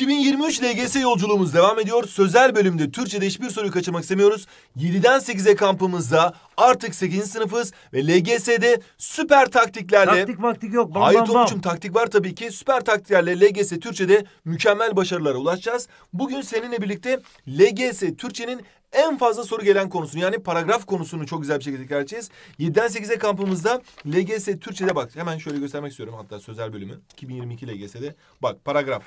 2023 LGS yolculuğumuz devam ediyor. Sözel bölümde Türkçe'de hiçbir soruyu kaçırmak istemiyoruz. 7'den 8'e kampımızda artık 8. sınıfız ve LGS'de süper taktiklerle... Taktik vaktik yok. Bam, hayır Tomuç'um, taktik var tabii ki. Süper taktiklerle LGS Türkçe'de mükemmel başarılara ulaşacağız. Bugün seninle birlikte LGS Türkçe'nin en fazla soru gelen konusunu, yani paragraf konusunu çok güzel bir şekilde tekrar edeceğiz. 7'den 8'e kampımızda LGS Türkçe'de bak. Hemen şöyle göstermek istiyorum hatta sözel bölümü. 2022 LGS'de bak paragraf.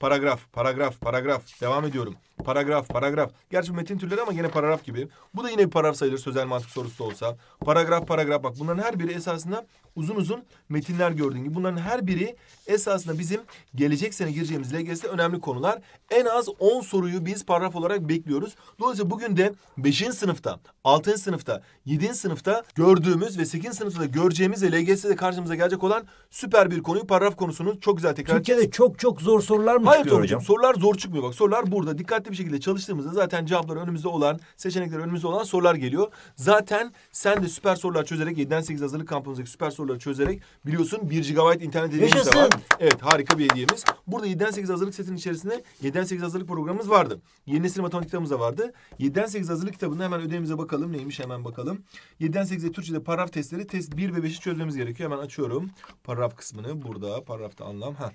Paragraf, paragraf, paragraf. Devam ediyorum. Paragraf, paragraf. Gerçi metin türleri ama yine paragraf gibi. Bu da yine bir paragraf sayılır sözel mantık sorusu da olsa. Paragraf, paragraf. Bak bunların her biri esasında uzun uzun metinler gördüğün gibi. Bunların her biri esasında bizim gelecek sene gireceğimiz LGS'de önemli konular. En az 10 soruyu biz paragraf olarak bekliyoruz. Dolayısıyla bugün de 5. sınıfta, 6. sınıfta, 7. sınıfta gördüğümüz ve 8. sınıfta da göreceğimiz ve LGS'de karşımıza gelecek olan süper bir konuyu, paragraf konusunu çok güzel tekrar edeceğiz. Türkiye'de çok zor sorular mı? Hayır hocam, sorular zor çıkmıyor. Bak sorular burada. Dikkatli bir şekilde çalıştığımızda zaten cevaplar önümüzde olan, seçenekler önümüzde olan sorular geliyor. Zaten sen de süper sorular çözerek, 7'den 8 hazırlık kampımızdaki süper soruları çözerek biliyorsun 1 GB internet hediyemiz de var. Evet, harika bir hediyemiz. Burada 7'den 8 hazırlık setinin içerisinde 7'den 8 hazırlık programımız vardı. Yeni nesil matematik kitabımız da vardı. 7'den 8 hazırlık kitabında hemen ödevimize bakalım. Neymiş hemen bakalım. 7'den 8'de Türkçe'de paragraf testleri test 1 ve 5'i çözmemiz gerekiyor. Hemen açıyorum paragraf kısmını. Burada paragrafta anlam. Heh.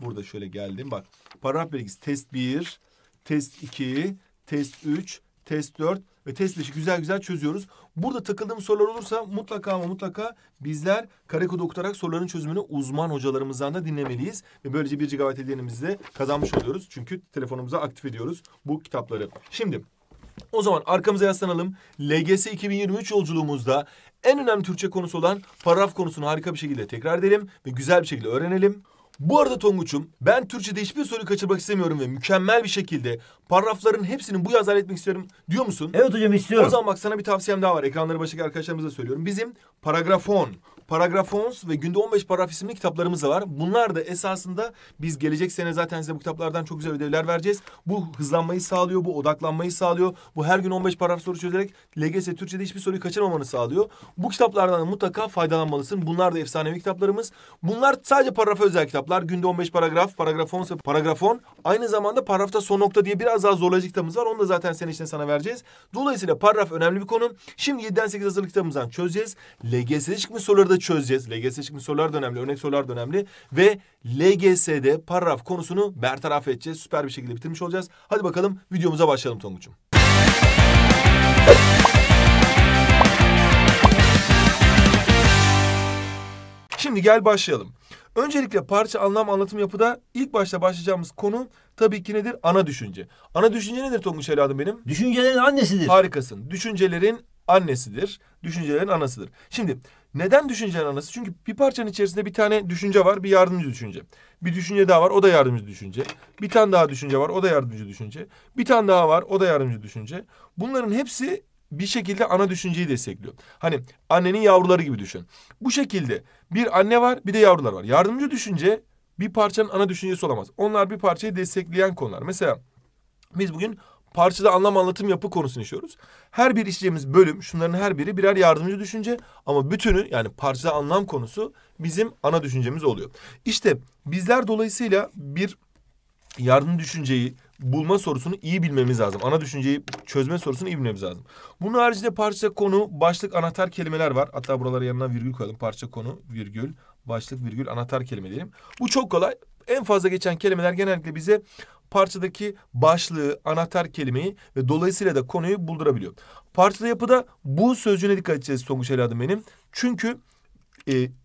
Burada şöyle geldim bak. Paragraf bilgisi test 1, test 2, test 3, test 4 ve test 5'i güzel güzel çözüyoruz. Burada takıldığım sorular olursa mutlaka ama mutlaka bizler karekodu okutarak soruların çözümünü uzman hocalarımızdan da dinlemeliyiz. Ve böylece 1 GB hediyenimizi de kazanmış oluyoruz. Çünkü telefonumuza aktif ediyoruz bu kitapları. Şimdi o zaman arkamıza yaslanalım. LGS 2023 yolculuğumuzda en önemli Türkçe konusu olan paragraf konusunu harika bir şekilde tekrar edelim ve güzel bir şekilde öğrenelim. Bu arada Tonguç'um, ben Türkçe'de hiçbir soruyu kaçırmak istemiyorum ve mükemmel bir şekilde paragrafların hepsini bu yaz halletmek istiyorum diyor musun? Evet hocam, istiyorum. O zaman bak sana bir tavsiyem daha var. Ekranları başındaki arkadaşlarımıza söylüyorum. Bizim Paragrafons ve günde 15 paragraf isimli kitaplarımız da var. Bunlar da esasında biz gelecek sene zaten size bu kitaplardan çok güzel ödevler vereceğiz. Bu hızlanmayı sağlıyor, bu odaklanmayı sağlıyor. Bu her gün 15 paragraf soru çözerek LGS Türkçe'de hiçbir soruyu kaçırmamanı sağlıyor. Bu kitaplardan da mutlaka faydalanmalısın. Bunlar da efsanevi kitaplarımız. Bunlar sadece paragrafa özel kitaplar. Günde 15 paragraf, Paragrafons ve Paragrafon. Aynı zamanda paragrafta son nokta diye biraz daha zorlayıcı kitabımız var. Onu da zaten sene içinde sana vereceğiz. Dolayısıyla paragraf önemli bir konu. Şimdi 7'den 8 hazırlık kitabımızdan çözeceğiz. LGS'de çıkmış soruları da çözeceğiz. LGS'de çıkmış sorular da önemli. Örnek sorular da önemli. Ve LGS'de paragraf konusunu bertaraf edeceğiz. Süper bir şekilde bitirmiş olacağız. Hadi bakalım videomuza başlayalım Tonguç'um. Şimdi gel başlayalım. Öncelikle parça, anlam, anlatım, yapıda ilk başta başlayacağımız konu tabii ki nedir? Ana düşünce. Ana düşünce nedir Tonguç evladım benim? Düşüncelerin annesidir. Harikasın. Düşüncelerin annesidir. Düşüncelerin anasıdır. Şimdi neden düşüncenin anası? Çünkü bir parçanın içerisinde bir tane düşünce var, bir yardımcı düşünce. Bir düşünce daha var, o da yardımcı düşünce. Bir tane daha düşünce var, o da yardımcı düşünce. Bir tane daha var, o da yardımcı düşünce. Bunların hepsi bir şekilde ana düşünceyi destekliyor. Hani annenin yavruları gibi düşün. Bu şekilde bir anne var, bir de yavrular var. Yardımcı düşünce bir parçanın ana düşüncesi olamaz. Onlar bir parçayı destekleyen konular. Mesela biz bugün parçada anlam, anlatım, yapı konusunu işliyoruz. Her bir işleyeceğimiz bölüm, şunların her biri birer yardımcı düşünce ama bütünü, yani parçada anlam konusu bizim ana düşüncemiz oluyor. İşte bizler dolayısıyla bir yardımcı düşünceyi bulma sorusunu iyi bilmemiz lazım. Ana düşünceyi çözme sorusunu iyi bilmemiz lazım. Bunun haricinde parça, konu, başlık, anahtar kelimeler var. Hatta buralara yanına virgül koyalım. Parça, konu, virgül, başlık, virgül, anahtar kelime diyelim. Bu çok kolay. En fazla geçen kelimeler genellikle bize parçadaki başlığı, anahtar kelimeyi ve dolayısıyla da konuyu buldurabiliyor. Parçada, yapıda bu sözcüğüne dikkat edeceğiz Tonguç evladım benim. Çünkü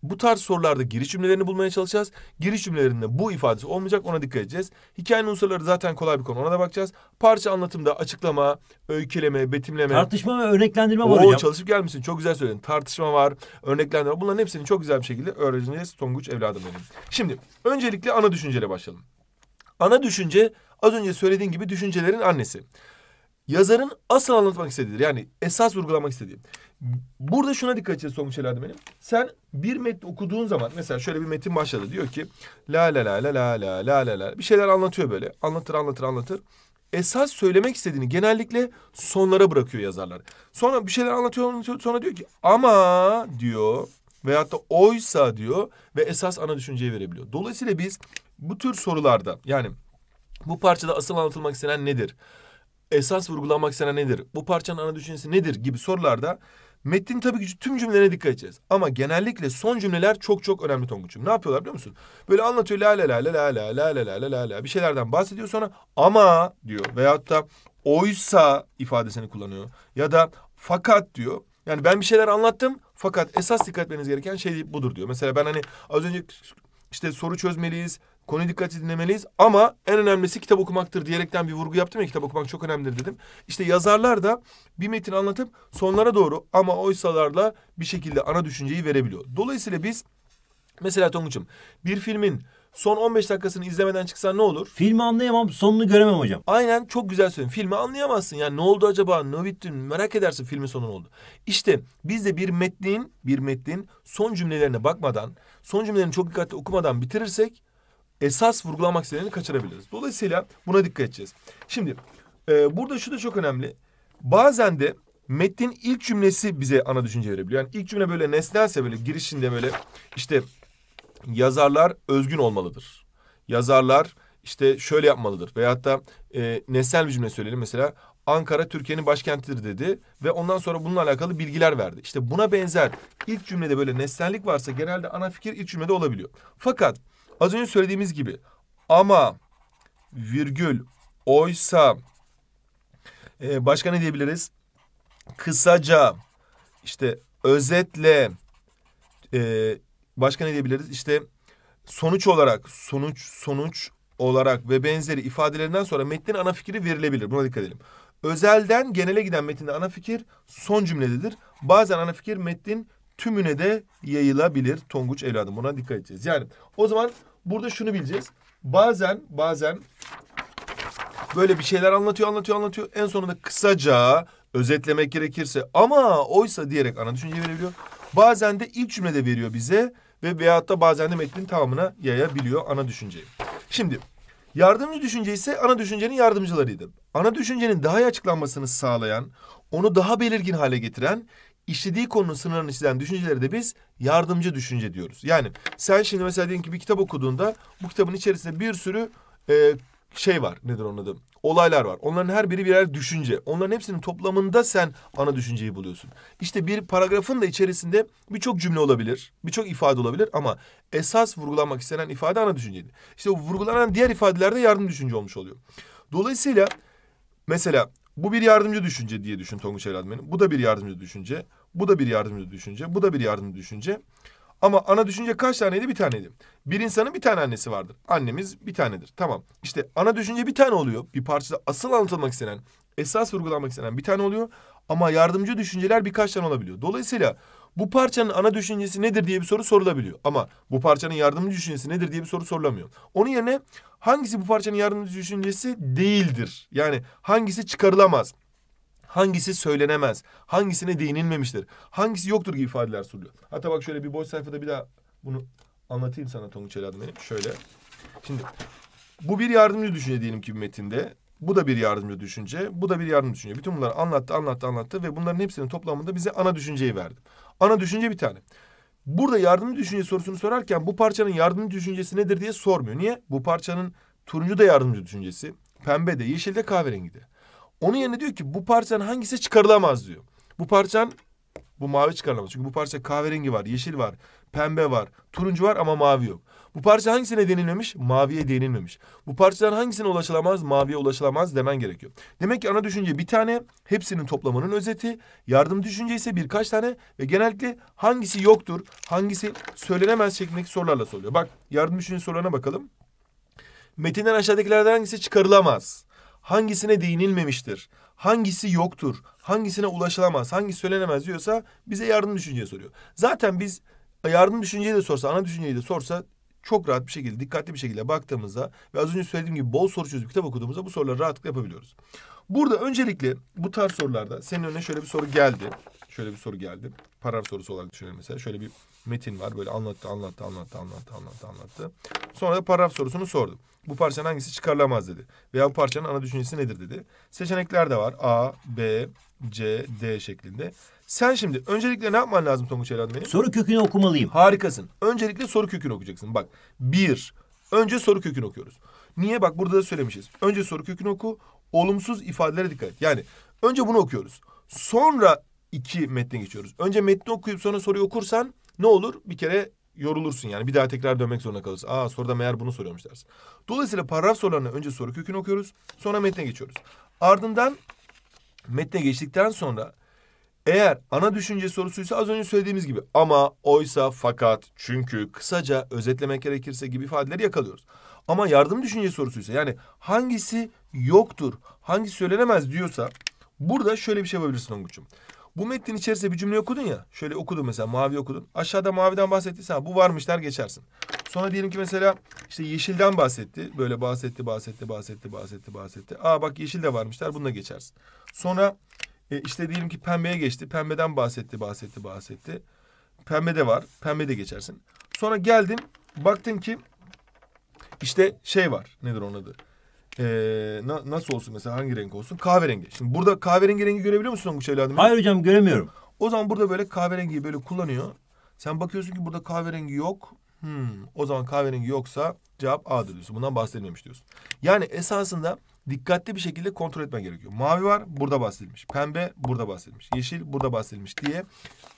bu tarz sorularda giriş cümlelerini bulmaya çalışacağız. Giriş cümlelerinde bu ifadesi olmayacak, ona dikkat edeceğiz. Hikayenin unsurları zaten kolay bir konu, ona da bakacağız. Parça, anlatımda açıklama, öyküleme, betimleme, tartışma ve örneklendirme var hocam. Çalışıp gelmişsin, çok güzel söyledin. Tartışma var, örneklendirme, bunların hepsini çok güzel bir şekilde öğreneceğiz Tonguç evladım benim. Şimdi öncelikle ana düşünceyle başlayalım. Ana düşünce az önce söylediğin gibi düşüncelerin annesi. Yazarın asıl anlatmak istediğidir. Yani esas vurgulamak istediği. Burada şuna dikkat edeceğiz Tonguç evladım benim. Sen bir metni okuduğun zaman mesela şöyle bir metin başladı. Diyor ki la la la la la la la la la. Bir şeyler anlatıyor böyle. Anlatır anlatır anlatır. Esas söylemek istediğini genellikle sonlara bırakıyor yazarlar. Sonra bir şeyler anlatıyor, sonra diyor ki ama diyor veyahut da oysa diyor ve esas ana düşünceyi verebiliyor. Dolayısıyla biz bu tür sorularda, yani Bu parçada asıl anlatılmak istenen nedir? Esas vurgulanmak istenen nedir? Bu parçanın ana düşüncesi nedir? Gibi sorularda metnin tabii ki tüm cümlelerine dikkat edeceğiz. Ama genellikle son cümleler çok önemli Tonguç'um. Ne yapıyorlar biliyor musun? Böyle anlatıyor la la la bir şeylerden bahsediyor, sonra ama diyor veyahut da oysa ifadesini kullanıyor ya da fakat diyor. Yani ben bir şeyler anlattım fakat esas dikkat etmeniz gereken şey budur diyor. Mesela ben hani az önce işte soru çözmeliyiz, konuyu dikkatli dinlemeliyiz ama en önemlisi kitap okumaktır diyerekten bir vurgu yaptım ya, kitap okumak çok önemlidir dedim. İşte yazarlar da bir metin anlatıp sonlara doğru ama oysalarla bir şekilde ana düşünceyi verebiliyor. Dolayısıyla biz mesela Tonguç'um bir filmin son 15 dakikasını izlemeden çıksan ne olur? Filmi anlayamam, sonunu göremem hocam. Aynen, çok güzel söyledin. Filmi anlayamazsın. Yani ne oldu acaba? Ne bitti? Merak edersin filmin sonu ne oldu. İşte biz de bir metnin son cümlelerine bakmadan, son cümlelerini çok dikkatli okumadan bitirirsek esas vurgulamak istediğini kaçırabiliriz. Dolayısıyla buna dikkat edeceğiz. Şimdi burada şu da çok önemli. Bazen de metnin ilk cümlesi bize ana düşünce verebiliyor. Yani ilk cümle böyle nesnelse, böyle girişinde böyle işte yazarlar özgün olmalıdır. Yazarlar işte şöyle yapmalıdır. Veyahut da nesnel bir cümle söyleyelim. Mesela Ankara Türkiye'nin başkentidir dedi. Ve ondan sonra bununla alakalı bilgiler verdi. İşte buna benzer ilk cümlede böyle nesnellik varsa genelde ana fikir ilk cümlede olabiliyor. Fakat az önce söylediğimiz gibi ama virgül oysa başka ne diyebiliriz? Kısaca, işte özetle, başka ne diyebiliriz? İşte sonuç olarak ve benzeri ifadelerinden sonra metnin ana fikri verilebilir. Buna dikkat edelim. Özelden genele giden metinde ana fikir son cümlededir. Bazen ana fikir metnin tümüne de yayılabilir Tonguç evladım. Buna dikkat edeceğiz. Yani o zaman burada şunu bileceğiz. Bazen böyle bir şeyler anlatıyor. En sonunda kısaca, özetlemek gerekirse ama oysa diyerek ana düşünceyi verebiliyor. Bazen de ilk cümlede veriyor bize ve veyahut da bazen de metnin tamamına yayabiliyor ana düşünceyi. Şimdi yardımcı düşünce ise ana düşüncenin yardımcılarıydı. Ana düşüncenin daha iyi açıklanmasını sağlayan, onu daha belirgin hale getiren, işlediği konunun sınırını çizen düşünceleri de biz yardımcı düşünce diyoruz. Yani sen şimdi mesela diyelim ki bir kitap okuduğunda bu kitabın içerisinde bir sürü şey var, nedir onun adı? Olaylar var. Onların her biri birer düşünce. Onların hepsinin toplamında sen ana düşünceyi buluyorsun. İşte bir paragrafın da içerisinde birçok cümle olabilir, birçok ifade olabilir ama esas vurgulanmak istenen ifade ana düşünceydi. İşte o vurgulanan diğer ifadelerde yardım düşünce olmuş oluyor. Dolayısıyla mesela bu bir yardımcı düşünce diye düşün Tonguç evladım benim. Bu da bir yardımcı düşünce, bu da bir yardımcı düşünce, bu da bir yardımcı düşünce. Ama ana düşünce kaç taneydi? Bir taneydi. Bir insanın bir tane annesi vardır. Annemiz bir tanedir. Tamam. İşte ana düşünce bir tane oluyor. Bir parçada asıl anlatılmak istenen, esas vurgulanmak istenen bir tane oluyor. Ama yardımcı düşünceler birkaç tane olabiliyor. Dolayısıyla bu parçanın ana düşüncesi nedir diye bir soru sorulabiliyor. Ama bu parçanın yardımcı düşüncesi nedir diye bir soru sorulamıyor. Onun yerine hangisi bu parçanın yardımcı düşüncesi değildir? Yani hangisi çıkarılamaz? Hangisi söylenemez, hangisine değinilmemiştir, hangisi yoktur gibi ifadeler soruluyor. Hatta bak şöyle bir boş sayfada bir daha bunu anlatayım sana Tonguç evladım benim. Şöyle. Şimdi bu bir yardımcı düşünce diyelim ki bir metinde. Bu da bir yardımcı düşünce, bu da bir yardımcı düşünce. Bütün bunları anlattı ve bunların hepsinin toplamında bize ana düşünceyi verdi. Ana düşünce bir tane. Burada yardımcı düşünce sorusunu sorarken bu parçanın yardımcı düşüncesi nedir diye sormuyor. Niye? Bu parçanın turuncu da yardımcı düşüncesi, pembe de, yeşil de, kahverengi de. Onun yerine diyor ki bu parçanın hangisi çıkarılamaz diyor. Bu mavi çıkarılamaz. Çünkü bu parça kahverengi var, yeşil var, pembe var, turuncu var ama mavi yok. Bu parça hangisine denilmemiş? Maviye denilmemiş. Bu parçadan hangisine ulaşılamaz? Maviye ulaşılamaz demen gerekiyor. Demek ki ana düşünce bir tane, hepsinin toplamının özeti. Yardım düşünce ise birkaç tane ve genellikle hangisi yoktur, hangisi söylenemez şeklindeki sorularla soruluyor. Bak yardım düşünce sorularına bakalım. Metinden aşağıdakilerden hangisi çıkarılamaz? Hangisine değinilmemiştir, hangisi yoktur, hangisine ulaşılamaz, hangisi söylenemez diyorsa bize yardım düşünceyi soruyor. Zaten biz yardım düşünceyi de sorsa, ana düşünceyi de sorsa çok rahat bir şekilde, dikkatli bir şekilde baktığımızda ve az önce söylediğim gibi bol soru çözüp kitap okuduğumuzda bu soruları rahatlıkla yapabiliyoruz. Burada öncelikle bu tarz sorularda senin önüne şöyle bir soru geldi. Paragraf sorusu olarak düşünelim mesela. Şöyle bir metin var. Böyle anlattı. Sonra da paragraf sorusunu sordu. Bu parçanın hangisi çıkarılamaz dedi. Veya bu parçanın ana düşüncesi nedir dedi. Seçenekler de var. A, B, C, D şeklinde. Sen şimdi öncelikle ne yapman lazım Tonguç evladım benim? Soru kökünü okumalıyım. Harikasın. Öncelikle soru kökünü okuyacaksın. Bak. Önce soru kökünü okuyoruz. Niye? Bak burada da söylemişiz. Önce soru kökünü oku. Olumsuz ifadelere dikkat et. Yani önce bunu okuyoruz. Sonra iki metne geçiyoruz. Önce metni okuyup sonra soruyu okursan ne olur? Bir kere yorulursun yani. Bir daha tekrar dönmek zorunda kalırsın. Aa, soruda meğer bunu soruyormuş dersin. Dolayısıyla paragraf sorularını önce soru kökünü okuyoruz. Sonra metne geçiyoruz. Ardından metne geçtikten sonra eğer ana düşünce sorusuysa az önce söylediğimiz gibi ama, oysa, fakat, çünkü, kısaca, özetlemek gerekirse gibi ifadeleri yakalıyoruz. Ama yardım düşünce sorusuysa yani hangisi yoktur, hangisi söylenemez diyorsa burada şöyle bir şey yapabilirsin Onguç'um. Bu metnin içerisinde bir cümle okudun ya, şöyle okudun mesela mavi okudun. Aşağıda maviden bahsettiyse ha, bu varmış der geçersin. Sonra diyelim ki mesela işte yeşilden bahsetti. Böyle bahsetti. Aa bak yeşil de varmış der, bununla geçersin. Sonra işte diyelim ki pembeye geçti. Pembeden bahsetti. Pembe de var. Pembe de geçersin. Sonra geldin baktın ki işte şey var. Nedir onun adı? Nasıl olsun mesela, hangi renk olsun? Kahverengi. Şimdi burada kahverengi rengi görebiliyor musun Onguç evladım? Hayır hocam, göremiyorum. O zaman burada böyle kahverengiyi böyle kullanıyor. Sen bakıyorsun ki burada kahverengi yok. O zaman kahverengi yoksa cevap A'dır diyorsun. Bundan bahsedilmemiş diyorsun. Yani esasında dikkatli bir şekilde kontrol etmen gerekiyor. Mavi var, burada bahsedilmiş. Pembe, burada bahsedilmiş. Yeşil, burada bahsedilmiş diye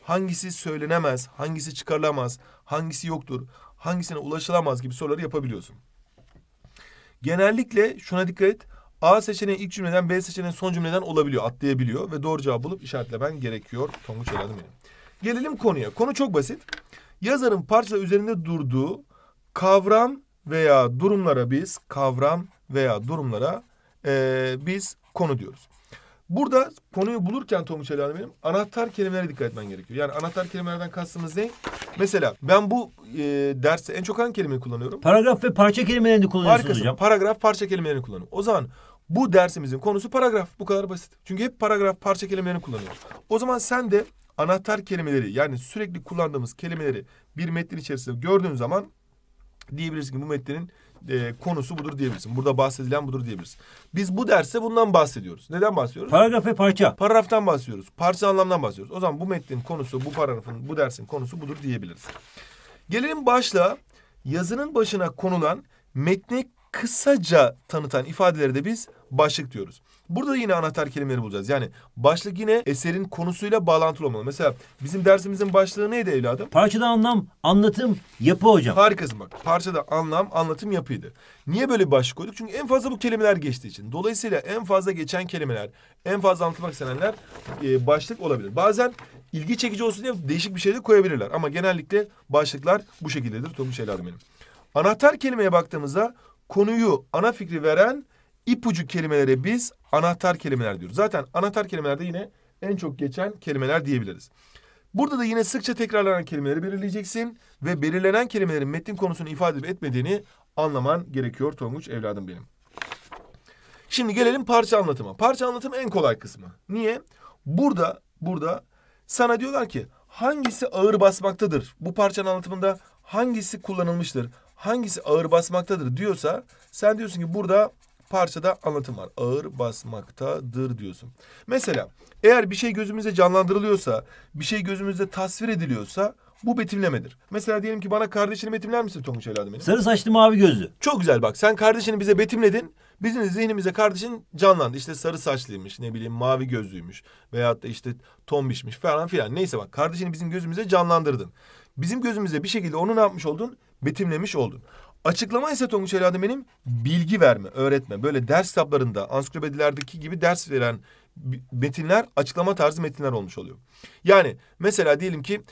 hangisi söylenemez, hangisi çıkarılamaz, hangisi yoktur, hangisine ulaşılamaz gibi soruları yapabiliyorsun. Genellikle şuna dikkat et. A seçeneği ilk cümleden, B seçeneği son cümleden olabiliyor, atlayabiliyor ve doğru cevabı bulup işaretlemen gerekiyor. Tonguç evladım benim. Gelelim konuya. Konu çok basit. Yazarın parçalar üzerinde durduğu kavram veya durumlara biz konu diyoruz. Burada konuyu bulurken Tonguç evladım benim, anahtar kelimelere dikkat etmen gerekiyor. Yani anahtar kelimelerden kastımız ne? Mesela ben bu derste en çok hangi kelimeyi kullanıyorum? Paragraf ve parça kelimelerini kullanıyorsunuz hocam. Paragraf, parça kelimelerini kullanıyorum. O zaman bu dersimizin konusu paragraf. Bu kadar basit. Çünkü hep paragraf, parça kelimelerini kullanıyoruz. O zaman sen de anahtar kelimeleri, yani sürekli kullandığımız kelimeleri bir metnin içerisinde gördüğün zaman diyebilirsin ki bu metnin konusu budur diyebilirsin. Burada bahsedilen budur diyebilirsin. Biz bu derste bundan bahsediyoruz. Neden bahsediyoruz? Paragraf ve parça. Paragraftan bahsediyoruz. Parça anlamdan bahsediyoruz. O zaman bu metnin konusu, bu paragrafın, bu dersin konusu budur diyebiliriz. Gelelim başlığa. Yazının başına konulan, metni kısaca tanıtan ifadeleri de biz başlık diyoruz. Burada yine anahtar kelimeleri bulacağız. Yani başlık yine eserin konusuyla bağlantılı olmalı. Mesela bizim dersimizin başlığı neydi evladım? Parçada anlam, anlatım, yapı hocam. Harikasın bak. Parçada anlam, anlatım, yapıydı. Niye böyle bir başlık koyduk? Çünkü en fazla bu kelimeler geçtiği için. Dolayısıyla en fazla geçen kelimeler, en fazla anlatmak istenenler başlık olabilir. Bazen ilgi çekici olsun diye değişik bir şey de koyabilirler. Ama genellikle başlıklar bu şekildedir. Tonguç evladım benim. Anahtar kelimeye baktığımızda konuyu, ana fikri veren ipucu kelimelere biz anahtar kelimeler diyoruz. Zaten anahtar kelimelerde yine en çok geçen kelimeler diyebiliriz. Burada da yine sıkça tekrarlanan kelimeleri belirleyeceksin ve belirlenen kelimelerin metnin konusunu ifade edip etmediğini anlaman gerekiyor Tonguç evladım benim. Şimdi gelelim parça anlatıma. Parça anlatım en kolay kısmı. Niye? Burada sana diyorlar ki hangisi ağır basmaktadır? Bu parçanın anlatımında hangisi kullanılmıştır? Hangisi ağır basmaktadır diyorsa sen diyorsun ki burada parçada anlatım var. Ağır basmaktadır diyorsun. Mesela eğer bir şey gözümüzde canlandırılıyorsa, bir şey gözümüzde tasvir ediliyorsa bu betimlemedir. Mesela diyelim ki bana kardeşini betimler misin Tonguç evladım benim? Sarı saçlı mavi gözlü. Çok güzel bak, sen kardeşini bize betimledin. Bizim zihnimize kardeşin canlandı. İşte sarı saçlıymış, ne bileyim mavi gözlüymüş veyahut da işte tombişmiş falan filan. Neyse bak, kardeşini bizim gözümüze canlandırdın. Bizim gözümüzde bir şekilde onu ne yapmış oldun? Betimlemiş oldun. Açıklama ise Tonguç evladım benim bilgi verme, öğretme. Böyle ders kitaplarında, ansiklopedilerdeki gibi ders veren metinler açıklama tarzı metinler olmuş oluyor. Yani mesela diyelim ki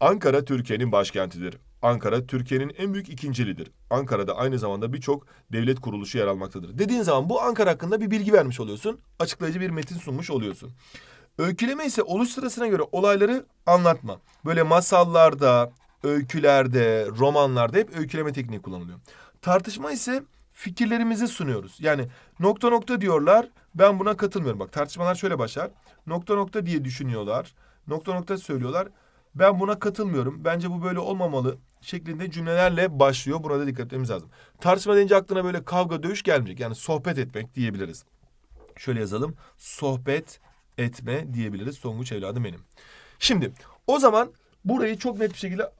Ankara Türkiye'nin başkentidir. Ankara Türkiye'nin en büyük ikinciliğidir. Ankara'da aynı zamanda birçok devlet kuruluşu yer almaktadır. Dediğin zaman bu Ankara hakkında bir bilgi vermiş oluyorsun. Açıklayıcı bir metin sunmuş oluyorsun. Öyküleme ise oluş sırasına göre olayları anlatma. Böyle masallarda, öykülerde, romanlarda hep öyküleme tekniği kullanılıyor. Tartışma ise fikirlerimizi sunuyoruz. Yani nokta nokta diyorlar, ben buna katılmıyorum. Bak tartışmalar şöyle başlar. Nokta nokta diye düşünüyorlar. Nokta nokta söylüyorlar. Ben buna katılmıyorum. Bence bu böyle olmamalı şeklinde cümlelerle başlıyor. Buna da dikkat etmemiz lazım. Tartışma deyince aklına böyle kavga, dövüş gelmeyecek. Yani sohbet etmek diyebiliriz. Şöyle yazalım. Sohbet etme diyebiliriz Tonguç evladım benim. Şimdi o zaman Burayı çok net bir şekilde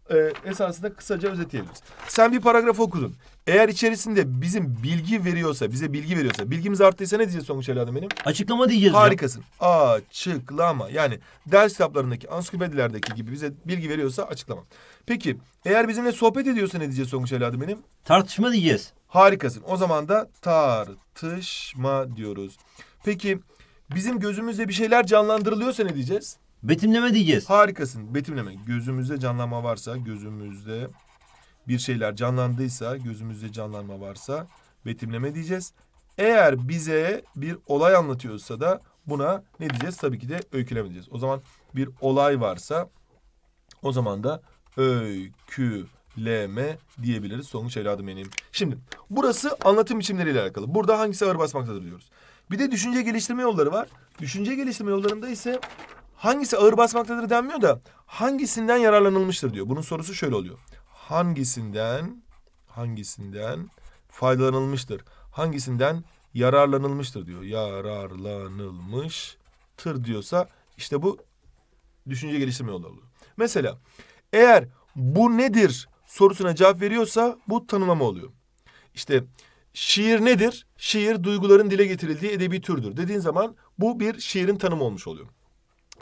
esasında kısaca özetleyebiliriz. Sen bir paragraf okudun. Eğer içerisinde bizim bilgi veriyorsa, bize bilgi veriyorsa, bilgimiz arttıysa ne diyeceğiz Songuç evladım benim? Açıklama diyeceğiz. Harikasın. Ya. Açıklama. Yani ders kitaplarındaki, ansiklopedilerdeki gibi bize bilgi veriyorsa açıklama. Peki eğer bizimle sohbet ediyorsa ne diyeceğiz Songuç evladım benim? Tartışma diyeceğiz. Harikasın. O zaman da tartışma diyoruz. Peki bizim gözümüzde bir şeyler canlandırılıyorsa ne diyeceğiz? Betimleme diyeceğiz. Harikasın. Betimleme. Gözümüzde canlanma varsa, gözümüzde bir şeyler canlandıysa, gözümüzde canlanma varsa betimleme diyeceğiz. Eğer bize bir olay anlatıyorsa da buna ne diyeceğiz? Tabii ki de öyküleme diyeceğiz. O zaman bir olay varsa o zaman da öyküleme diyebiliriz. Sonuç evladım benim. Şimdi burası anlatım biçimleriyle alakalı. Burada hangisi ağır basmaktadır diyoruz. Bir de düşünce geliştirme yolları var. Düşünce geliştirme yollarında ise hangisi ağır basmaktadır denmiyor da hangisinden yararlanılmıştır diyor. Bunun sorusu şöyle oluyor. Hangisinden faydalanılmıştır? Hangisinden yararlanılmıştır diyor. Yararlanılmıştır diyorsa işte bu düşünce geliştirme yolu oluyor. Mesela eğer bu nedir sorusuna cevap veriyorsa bu tanımlama oluyor. İşte şiir nedir? Şiir duyguların dile getirildiği edebi türdür dediğin zaman bu bir şiirin tanımı olmuş oluyor.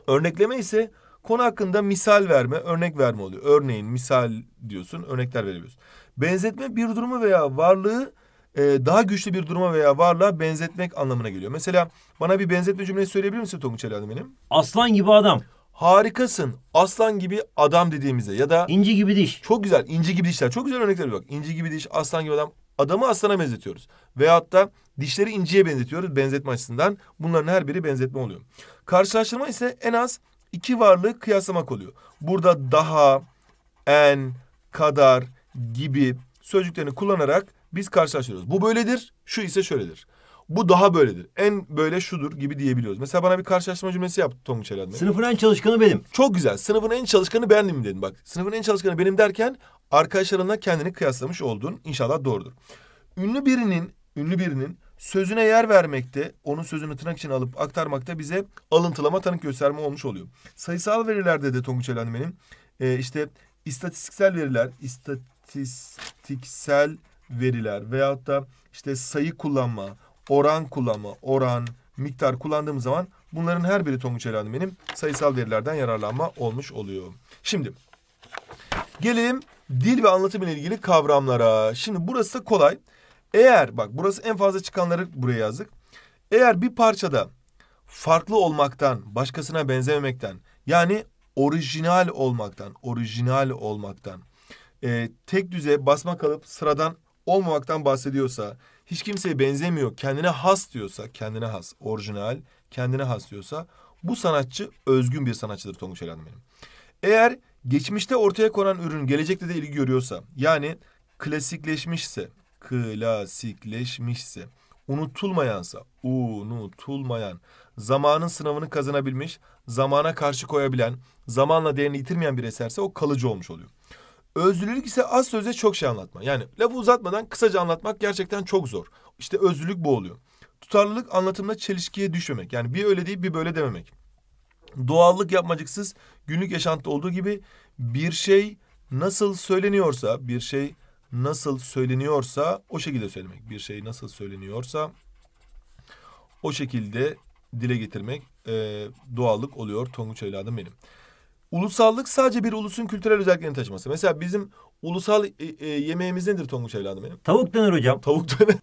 Örnekleme ise konu hakkında misal verme, örnek verme oluyor. Örneğin misal diyorsun, örnekler veriyorsun. Benzetme bir durumu veya varlığı daha güçlü bir duruma veya varlığa benzetmek anlamına geliyor. Mesela bana bir benzetme cümlesi söyleyebilir misin Tonguç evladım benim? Aslan gibi adam. Harikasın. Aslan gibi adam dediğimizde ya da... İnci gibi diş. Çok güzel. İnci gibi dişler. Çok güzel örnekler bak. İnci gibi diş, aslan gibi adam. Adamı aslana benzetiyoruz. Veyahut da dişleri inciye benzetiyoruz benzetme açısından. Bunların her biri benzetme oluyor. Karşılaştırma ise en az iki varlığı kıyaslamak oluyor. Burada daha, en, kadar gibi sözcüklerini kullanarak biz karşılaştırıyoruz. Bu böyledir, şu ise şöyledir. Bu daha böyledir. En böyle şudur gibi diyebiliyoruz. Mesela bana bir karşılaştırma cümlesi yap Tonguç evladım. Sınıfın en çalışkanı benim. Çok güzel. Sınıfın en çalışkanı benim mi dedin bak. Sınıfın en çalışkanı benim derken arkadaşlarınla kendini kıyaslamış oldun. İnşallah doğrudur. Ünlü birinin sözüne yer vermekte, onun sözünü tırnak içine alıp aktarmakta bize alıntılama, tanık gösterme olmuş oluyor. Sayısal verilerde de Tonguç evladım benim işte istatistiksel veriler veyahut da işte sayı kullanma, oran kullanma, oran, miktar kullandığımız zaman bunların her biri Tonguç evladım benim sayısal verilerden yararlanma olmuş oluyor. Şimdi gelelim dil ve anlatım ile ilgili kavramlara. Şimdi burası da kolay. Eğer bak burası en fazla çıkanları buraya yazdık. Eğer bir parçada farklı olmaktan, başkasına benzememekten yani orijinal olmaktan, tek düze basma kalıp sıradan olmamaktan bahsediyorsa, hiç kimseye benzemiyor, kendine has diyorsa, orijinal, kendine has diyorsa bu sanatçı özgün bir sanatçıdır Tonguç evladım benim. Eğer geçmişte ortaya konan ürün gelecekte de ilgi görüyorsa yani klasikleşmişse, unutulmayan, zamanın sınavını kazanabilmiş, zamana karşı koyabilen, zamanla değerini yitirmeyen bir eserse o kalıcı olmuş oluyor. Özlülük ise az sözle çok şey anlatma. Yani lafı uzatmadan kısaca anlatmak gerçekten çok zor. İşte özlülük bu oluyor. Tutarlılık anlatımda çelişkiye düşmemek. Yani bir öyle değil bir böyle dememek. Doğallık yapmacıksız günlük yaşantıda olduğu gibi bir şey nasıl söyleniyorsa o şekilde söylemek. Bir şey nasıl söyleniyorsa o şekilde dile getirmek doğallık oluyor Tonguç evladım benim. Ulusallık sadece bir ulusun kültürel özelliklerini taşıması. Mesela bizim ulusal yemeğimiz nedir Tonguç evladım benim? Tavuk döner hocam. Tavuk döner.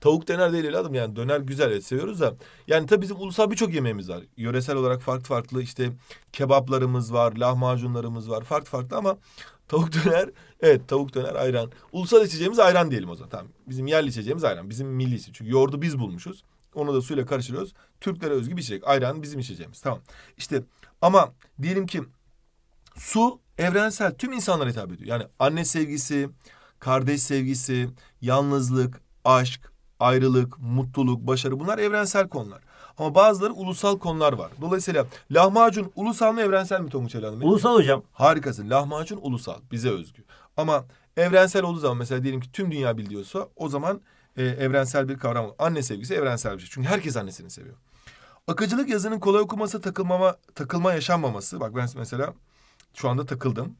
Tavuk döner değil evladım yani döner güzel et seviyoruz da. Yani tabii bizim ulusal birçok yemeğimiz var. Yöresel olarak farklı işte kebaplarımız var, lahmacunlarımız var farklı ama... Tavuk döner ayran. Ulusal içeceğimiz ayran diyelim o zaman. Tamam. Bizim yerli içeceğimiz ayran. Bizim milli içeceğimiz. Çünkü yoğurdu biz bulmuşuz. Onu da suyla karıştırıyoruz. Türklere özgü bir içecek. Ayran bizim içeceğimiz. Tamam. İşte ama diyelim ki su evrensel tüm insanlara hitap ediyor. Yani anne sevgisi, kardeş sevgisi, yalnızlık, aşk, ayrılık, mutluluk, başarı bunlar evrensel konular. Ama bazıları ulusal konular var. Dolayısıyla lahmacun ulusal mı evrensel mi Tonguç evladım? Ulusal hocam. Harikasın. Lahmacun ulusal. Bize özgü. Ama evrensel olduğu zaman mesela diyelim ki tüm dünya biliyorsa o zaman evrensel bir kavram olur. Anne sevgisi evrensel bir şey. Çünkü herkes annesini seviyor. Akıcılık yazının kolay okunması, takılma yaşanmaması. Bak ben mesela Şu anda takıldım.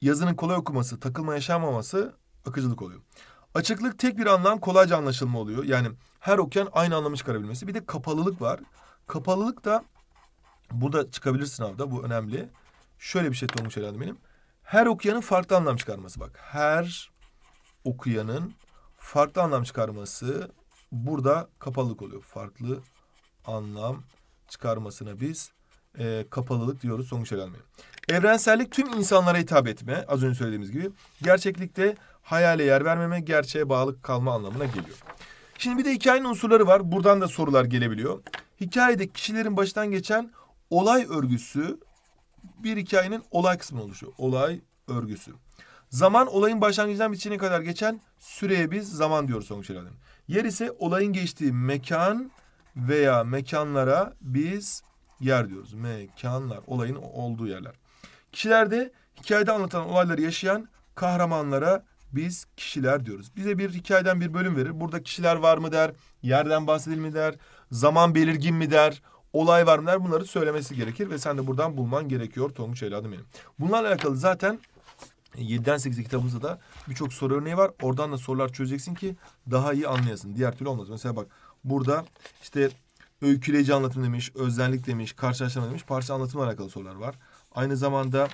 Yazının kolay okuması, takılma yaşanmaması akıcılık oluyor. Açıklık, tek bir anlam kolayca anlaşılma oluyor. Yani her okuyan aynı anlamı çıkarabilmesi. Bir de kapalılık var. Kapalılık da burada çıkabilir sınavda. Bu önemli. Şöyle bir şey olmuş herhalde benim. Her okuyanın farklı anlam çıkarması bak. Her okuyanın farklı anlam çıkarması burada kapalılık oluyor. Farklı anlam çıkarmasına biz kapalılık diyoruz. Sonuç elde etmeyelim. Evrensellik, tüm insanlara hitap etme. Az önce söylediğimiz gibi. Gerçeklikte hayale yer vermeme, gerçeğe bağlı kalma anlamına geliyor. Şimdi bir de hikayenin unsurları var. Buradan da sorular gelebiliyor. Hikayede kişilerin baştan geçen olay örgüsü, bir hikayenin olay kısmını oluşuyor. Olay örgüsü. Zaman, olayın başlangıcından bitişine kadar geçen süreye biz zaman diyoruz sonuç elde. Yer ise olayın geçtiği mekan veya mekanlara biz yer diyoruz. Mekanlar, olayın olduğu yerler. Kişilerde hikayede anlatılan olayları yaşayan kahramanlara biz kişiler diyoruz. Bize bir hikayeden bir bölüm verir. Burada kişiler var mı der, yerden bahsedil mi der, zaman belirgin mi der, olay var mı der, bunları söylemesi gerekir ve sen de buradan bulman gerekiyor Tonguç evladım benim. Bunlarla alakalı zaten 7'den 8'e kitabımızda da birçok soru örneği var. Oradan da sorular çözeceksin ki daha iyi anlayasın. Diğer türlü olmaz. Mesela bak burada işte öyküleyici anlatım demiş, özellik demiş, karşılaştırma demiş, parça anlatımla alakalı sorular var. Aynı zamanda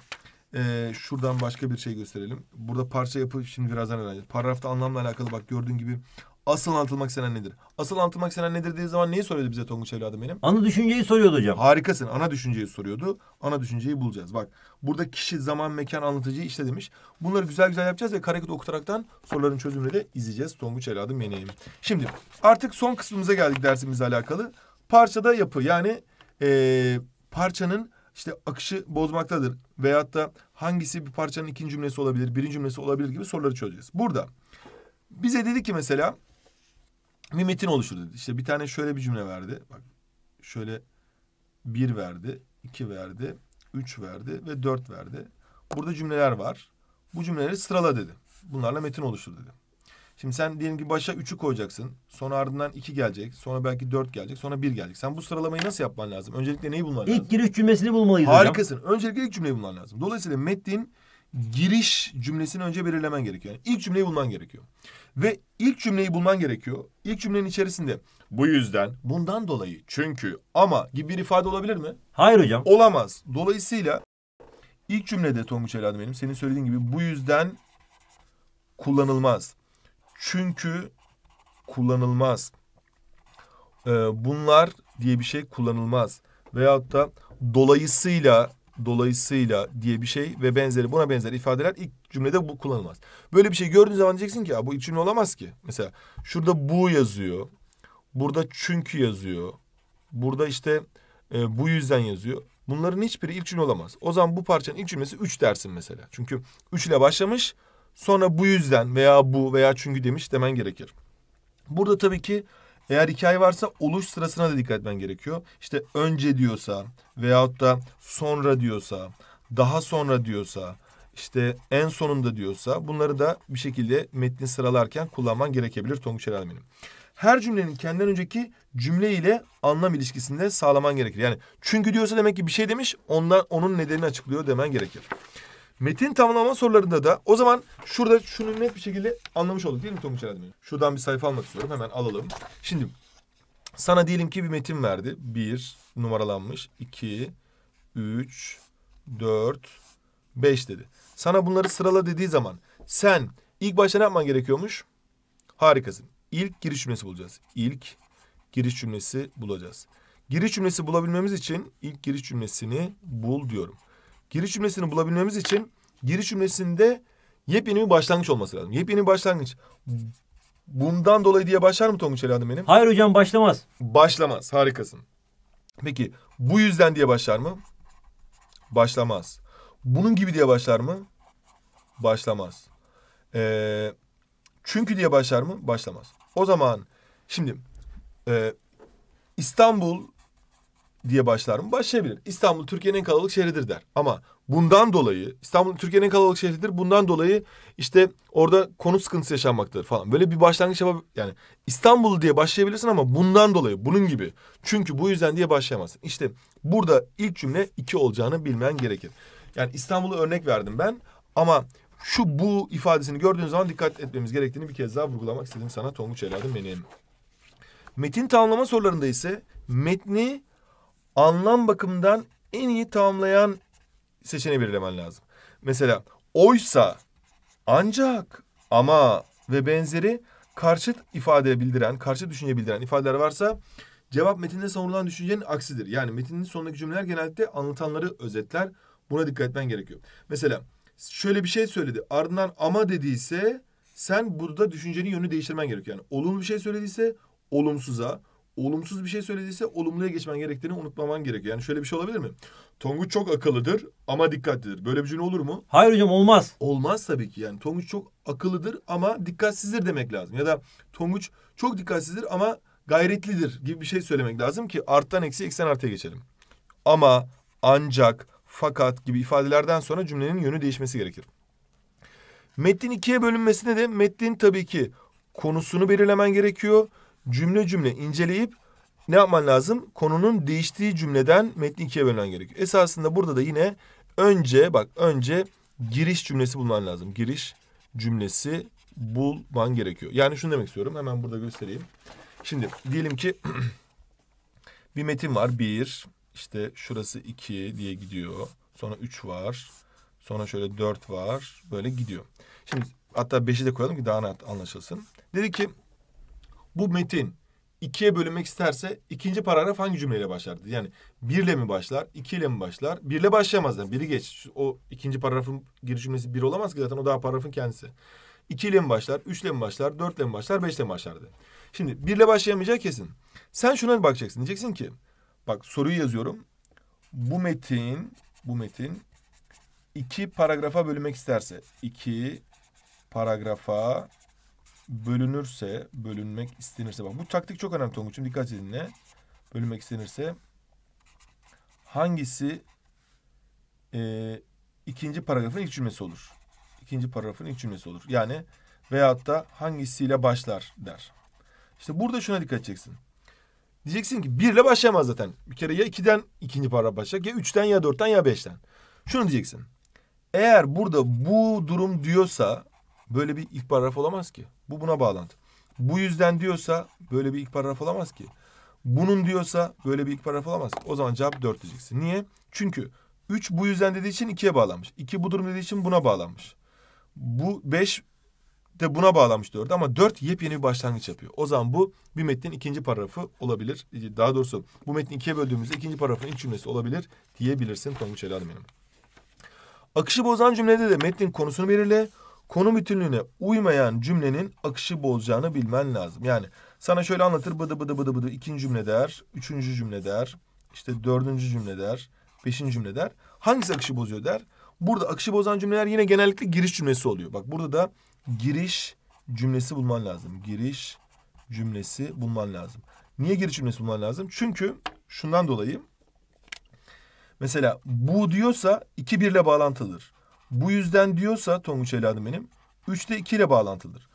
şuradan başka bir şey gösterelim. Burada parça yapı şimdi birazdan öğreneceğiz. Paragrafta anlamla alakalı bak gördüğün gibi asıl anlatılmak istenen nedir? Asıl anlatılmak istenen nedir dediği zaman neyi soruyordu bize Tonguç evladım benim? Ana düşünceyi soruyordu hocam. Harikasın. Ana düşünceyi soruyordu. Ana düşünceyi bulacağız. Bak burada kişi, zaman, mekan, anlatıcıyı işte demiş. Bunları güzel güzel yapacağız ve karakut okutaraktan soruların çözümünü de izleyeceğiz Tonguç evladım benim. Şimdi artık son kısmımıza geldik dersimizle alakalı. Parçada yapı, yani parçanın İşte akışı bozmaktadır veyahut da hangisi bir parçanın ikinci cümlesi olabilir, birinci cümlesi olabilir gibi soruları çözeceğiz. Burada bize dedi ki mesela bir metin oluşur dedi. İşte bir tane şöyle bir cümle verdi. Bak şöyle 1 verdi, 2 verdi, 3 verdi ve 4 verdi. Burada cümleler var. Bu cümleleri sırala dedi. Bunlarla metin oluşur dedi. Şimdi sen diyelim ki başa 3'ü koyacaksın. Sonra ardından 2 gelecek. Sonra belki 4 gelecek. Sonra 1 gelecek. Sen bu sıralamayı nasıl yapman lazım? Öncelikle neyi bulman lazım? İlk giriş cümlesini bulmalıyız hocam. Harikasın. Öncelikle ilk cümleyi bulman lazım. Dolayısıyla metnin giriş cümlesini önce belirlemen gerekiyor. Yani ilk cümleyi bulman gerekiyor. Ve ilk cümleyi bulman gerekiyor. İlk cümlenin içerisinde bu yüzden, bundan dolayı, çünkü, ama gibi bir ifade olabilir mi? Hayır hocam. Olamaz. Dolayısıyla ilk cümlede Tonguç evladım benim senin söylediğin gibi bu yüzden kullanılmaz. Çünkü kullanılmaz. Bunlar diye bir şey kullanılmaz. Veyahut da dolayısıyla diye bir şey ve benzeri, buna benzer ifadeler ilk cümlede bu kullanılmaz. Böyle bir şey gördüğün zaman diyeceksin ki ya bu ilk cümle olamaz ki. Mesela şurada bu yazıyor. Burada çünkü yazıyor. Burada işte bu yüzden yazıyor. Bunların hiçbiri ilk cümle olamaz. O zaman bu parçanın ilk cümlesi 3 dersin mesela. Çünkü 3 ile başlamış. Sonra bu yüzden veya bu veya çünkü demiş demen gerekir. Burada tabii ki eğer hikaye varsa oluş sırasına da dikkat etmen gerekiyor. İşte önce diyorsa veyahut da sonra diyorsa, daha sonra diyorsa, işte en sonunda diyorsa bunları da bir şekilde metni sıralarken kullanman gerekebilir Tonguç Eral benim. Her cümlenin kendinden önceki cümle ile anlam ilişkisini de sağlaman gerekir. Yani çünkü diyorsa demek ki bir şey demiş, ondan onun nedenini açıklıyor demen gerekir. Metin tamamlama sorularında da o zaman şurada şunu net bir şekilde anlamış olduk değil mi Tonguç Eradmin? Şuradan bir sayfa almak istiyorum. Hemen alalım. Şimdi sana diyelim ki bir metin verdi. 1 numaralanmış. 2, 3, 4, 5 dedi. Sana bunları sırala dediği zaman sen ilk başta ne yapman gerekiyormuş? Harikasın. İlk giriş cümlesi bulacağız. İlk giriş cümlesi bulacağız. Giriş cümlesi bulabilmemiz için ilk giriş cümlesini bul diyorum. Giriş cümlesini bulabilmemiz için giriş cümlesinde yepyeni bir başlangıç olması lazım. Yepyeni bir başlangıç. Bundan dolayı diye başlar mı Tonguç evladım benim? Hayır hocam, başlamaz. Başlamaz. Harikasın. Peki bu yüzden diye başlar mı? Başlamaz. Bunun gibi diye başlar mı? Başlamaz. Çünkü diye başlar mı? Başlamaz. O zaman şimdi İstanbul diye başlar mı? Başlayabilir. İstanbul Türkiye'nin en kalabalık şehridir der. Ama bundan dolayı İstanbul Türkiye'nin en kalabalık şehridir. Bundan dolayı işte orada konut sıkıntısı yaşanmaktadır falan. Böyle bir başlangıç yapabilir. Yani İstanbul diye başlayabilirsin ama bundan dolayı, bunun gibi, çünkü, bu yüzden diye başlayamazsın. İşte burada ilk cümle 2 olacağını bilmen gerekir. Yani İstanbul'u örnek verdim ben ama şu bu ifadesini gördüğünüz zaman dikkat etmemiz gerektiğini bir kez daha vurgulamak istedim sana Tonguç Evladım benim. Metin tamamlama sorularında ise metni anlam bakımından en iyi tamamlayan seçeneği belirlemen lazım. Mesela oysa, ancak, ama ve benzeri karşıt ifade bildiren, karşıt düşünce bildiren ifadeler varsa cevap metinde savunulan düşüncenin aksidir. Yani metnin sonundaki cümleler genellikle anlatanları özetler. Buna dikkat etmen gerekiyor. Mesela şöyle bir şey söyledi. Ardından ama dediyse sen burada düşüncenin yönünü değiştirmen gerekiyor. Yani olumlu bir şey söylediyse olumsuza, olumsuz bir şey söylediyse olumluya geçmen gerektiğini unutmaman gerekiyor. Yani şöyle bir şey olabilir mi? Tonguç çok akıllıdır ama dikkatlidir. Böyle bir cümle olur mu? Hayır hocam, olmaz. Olmaz tabii ki. Yani Tonguç çok akıllıdır ama dikkatsizdir demek lazım. Ya da Tonguç çok dikkatsizdir ama gayretlidir gibi bir şey söylemek lazım ki arttan eksiğe, eksen artıya geçelim. Ama, ancak, fakat gibi ifadelerden sonra cümlenin yönü değişmesi gerekir. Metnin ikiye bölünmesine de metnin tabii ki konusunu belirlemen gerekiyor. Cümle cümle inceleyip ne yapman lazım? Konunun değiştiği cümleden metni ikiye bölmen gerekiyor. Esasında burada da yine önce giriş cümlesi bulman lazım. Giriş cümlesi bulman gerekiyor. Yani şunu demek istiyorum. Hemen burada göstereyim. Şimdi diyelim ki bir metin var. 1, işte şurası 2 diye gidiyor. Sonra 3 var. Sonra şöyle 4 var. Böyle gidiyor. Şimdi hatta 5'i de koyalım ki daha net anlaşılsın. Dedi ki bu metin ikiye bölünmek isterse ikinci paragraf hangi cümleyle başlar? Yani 1'le mi başlar, 2'le mi başlar? 1'le başlayamaz zaten. 1'i geç. O ikinci paragrafın giriş cümlesi 1 olamaz ki zaten, o daha paragrafın kendisi. 2'le mi başlar, 3'le mi başlar, 4'le mi başlar, 5'le mi başlar dedi. Şimdi 1'le başlayamayacağı kesin. Sen şuna bakacaksın. Diyeceksin ki bak, soruyu yazıyorum. Bu metin 2 paragrafa bölünmek isterse 2 paragrafa bölünmek istenirse, bak bu taktik çok önemli Tonguç'um, dikkat edin ne? Bölünmek istenirse hangisi ikinci paragrafın ilk cümlesi olur? İkinci paragrafın ilk cümlesi olur. Yani veyahut da hangisiyle başlar der. İşte burada şuna dikkat edeceksin. Diyeceksin ki 1'le başlayamaz zaten. Bir kere ya 2'den ikinci paragraf başlayacak, ya 3'ten, ya 4'ten, ya 5'ten. Şunu diyeceksin. Eğer burada bu durum diyorsa böyle bir ilk paragraf olamaz ki. Bu buna bağlantı. Bu yüzden diyorsa böyle bir ilk paragraf olamaz ki. Bunun diyorsa böyle bir ilk paragraf olamaz ki. O zaman cevap 4 diyeceksin. Niye? Çünkü 3 bu yüzden dediği için 2'ye bağlanmış. 2 bu durum dediği için buna bağlanmış. Bu 5 de buna bağlanmış 4 ama 4 yepyeni bir başlangıç yapıyor. O zaman bu bir metnin ikinci paragrafı olabilir. Daha doğrusu bu metni ikiye böldüğümüzde ikinci paragrafın ilk cümlesi olabilir diyebilirsin Tonguç Evladım benim. Akışı bozan cümlede de metnin konusunu belirle. Konu bütünlüğüne uymayan cümlenin akışı bozacağını bilmen lazım. Yani sana şöyle anlatır, bıdı bıdı bıdı bıdı ikinci cümle der, üçüncü cümle der, işte dördüncü cümle der, beşinci cümle der. Hangisi akışı bozuyor der. Burada akışı bozan cümleler yine genellikle giriş cümlesi oluyor. Bak burada da giriş cümlesi bulman lazım. Giriş cümlesi bulman lazım. Niye giriş cümlesi bulman lazım? Çünkü şundan dolayı. Mesela bu diyorsa 2-1'le bağlantılıdır. Bu yüzden diyorsa Tonguç Evladım benim 3'te 2 ile bağlantılıdır.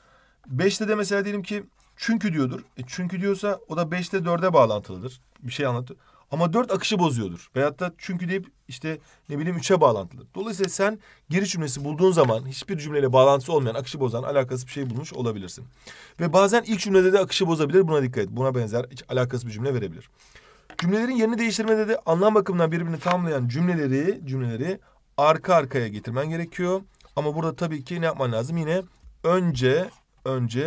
5'te de mesela diyelim ki çünkü diyordur. Çünkü diyorsa o da 5'te 4'e bağlantılıdır. Bir şey anlatıyor. Ama 4 akışı bozuyordur. Veyahut da çünkü deyip işte ne bileyim 3'e bağlantılı. Dolayısıyla sen giriş cümlesi bulduğun zaman hiçbir cümleyle bağlantısı olmayan, akışı bozan, alakasız bir şey bulmuş olabilirsin. Ve bazen ilk cümlede de akışı bozabilir. Buna dikkat et. Buna benzer hiç alakasız bir cümle verebilir. Cümlelerin yerini değiştirmede de anlam bakımından birbirini tamamlayan cümleleri arka arkaya getirmen gerekiyor. Ama burada tabii ki ne yapman lazım? Yine önce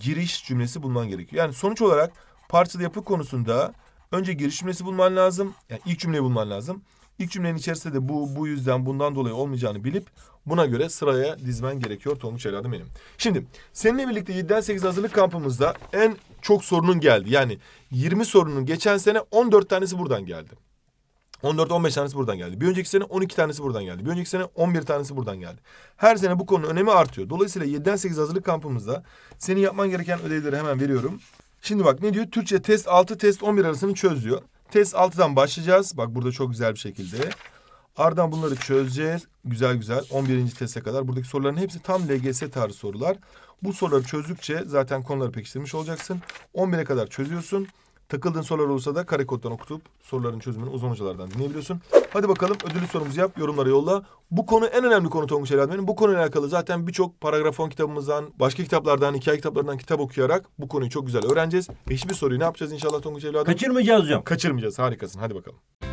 giriş cümlesi bulman gerekiyor. Yani sonuç olarak parçalı yapı konusunda önce giriş cümlesi bulman lazım. Yani ilk cümleyi bulman lazım. İlk cümlenin içerisinde de bu yüzden, bundan dolayı olmayacağını bilip buna göre sıraya dizmen gerekiyor Tonguç Evladım benim. Şimdi seninle birlikte 7'den 8 hazırlık kampımızda en çok sorunun geldi. Yani 20 sorunun geçen sene 14 tanesi buradan geldi. 14-15 tanesi buradan geldi. Bir önceki sene 12 tanesi buradan geldi. Bir önceki sene 11 tanesi buradan geldi. Her sene bu konunun önemi artıyor. Dolayısıyla 7'den 8 hazırlık kampımızda senin yapman gereken ödevleri hemen veriyorum. Şimdi bak ne diyor? Türkçe test 6, test 11 arasını çöz diyor. Test 6'dan başlayacağız. Bak burada çok güzel bir şekilde. Ardından bunları çözeceğiz. Güzel güzel 11. teste kadar. Buradaki soruların hepsi tam LGS tarzı sorular. Bu soruları çözdükçe zaten konuları pekiştirmiş olacaksın. 11'e kadar çözüyorsun. Takıldığın sorular olursa da kare koddan okutup soruların çözümünü uzman hocalardan dinleyebiliyorsun. Hadi bakalım, ödüllü sorumuzu yap, yorumlara yolla. Bu konu en önemli konu Tonguç Evladım. Bu konuyla alakalı zaten birçok paragrafon kitabımızdan, başka kitaplardan, hikaye kitaplarından kitap okuyarak bu konuyu çok güzel öğreneceğiz. Hiçbir soruyu ne yapacağız inşallah Tonguç Evladım? Kaçırmayacağız hocam. Kaçırmayacağız, harikasın, hadi bakalım.